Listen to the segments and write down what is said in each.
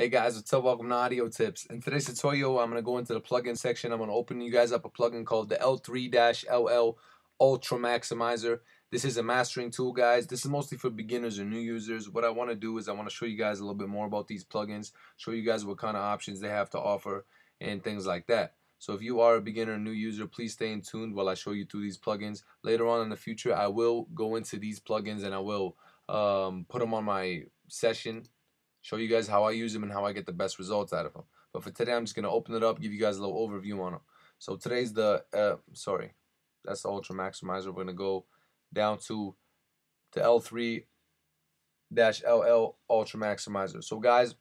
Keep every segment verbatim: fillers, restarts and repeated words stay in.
Hey guys, what's up? Welcome to Audio Tips. In today's tutorial, I'm going to go into the plugin section. I'm going to open you guys up a plugin called the L three L L Ultra Maximizer. This is a mastering tool, guys. This is mostly for beginners or new users. What I want to do is I want to show you guys a little bit more about these plugins, show you guys what kind of options they have to offer and things like that. So if you are a beginner or new user, please stay in tuned while I show you through these plugins. Later on in the future, I will go into these plugins and I will um, put them on my session, show you guys how I use them and how I get the best results out of them. But for today, I'm just going to open it up, give you guys a little overview on them. So today's the, uh, sorry, that's the Ultra Maximizer. We're going to go down to the L three L L Ultra Maximizer. So guys,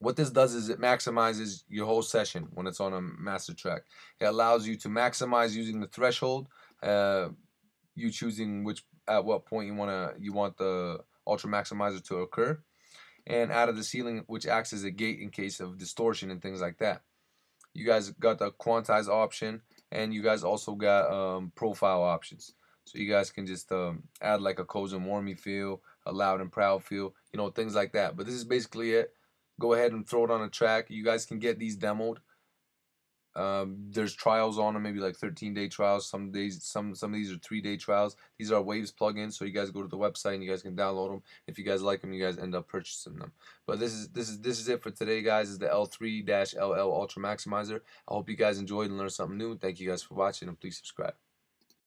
what this does is it maximizes your whole session when it's on a master track. It allows you to maximize using the threshold, uh, you choosing which, at what point you want to, you want the Ultra Maximizer to occur. And out of the ceiling, which acts as a gate in case of distortion and things like that. You guys got the quantize option, and you guys also got um, profile options. So you guys can just um, add like a cozy and warmy feel, a loud and proud feel, you know, things like that. But this is basically it. Go ahead and throw it on a track. You guys can get these demoed. Um, there's trials on them, maybe like thirteen day trials. Some days, some some of these are three day trials. These are Waves plugins, so you guys go to the website and you guys can download them. If you guys like them, you guys end up purchasing them. But this is this is this is it for today, guys. This is the L three L L Ultra Maximizer. I hope you guys enjoyed and learned something new. Thank you guys for watching, and please subscribe.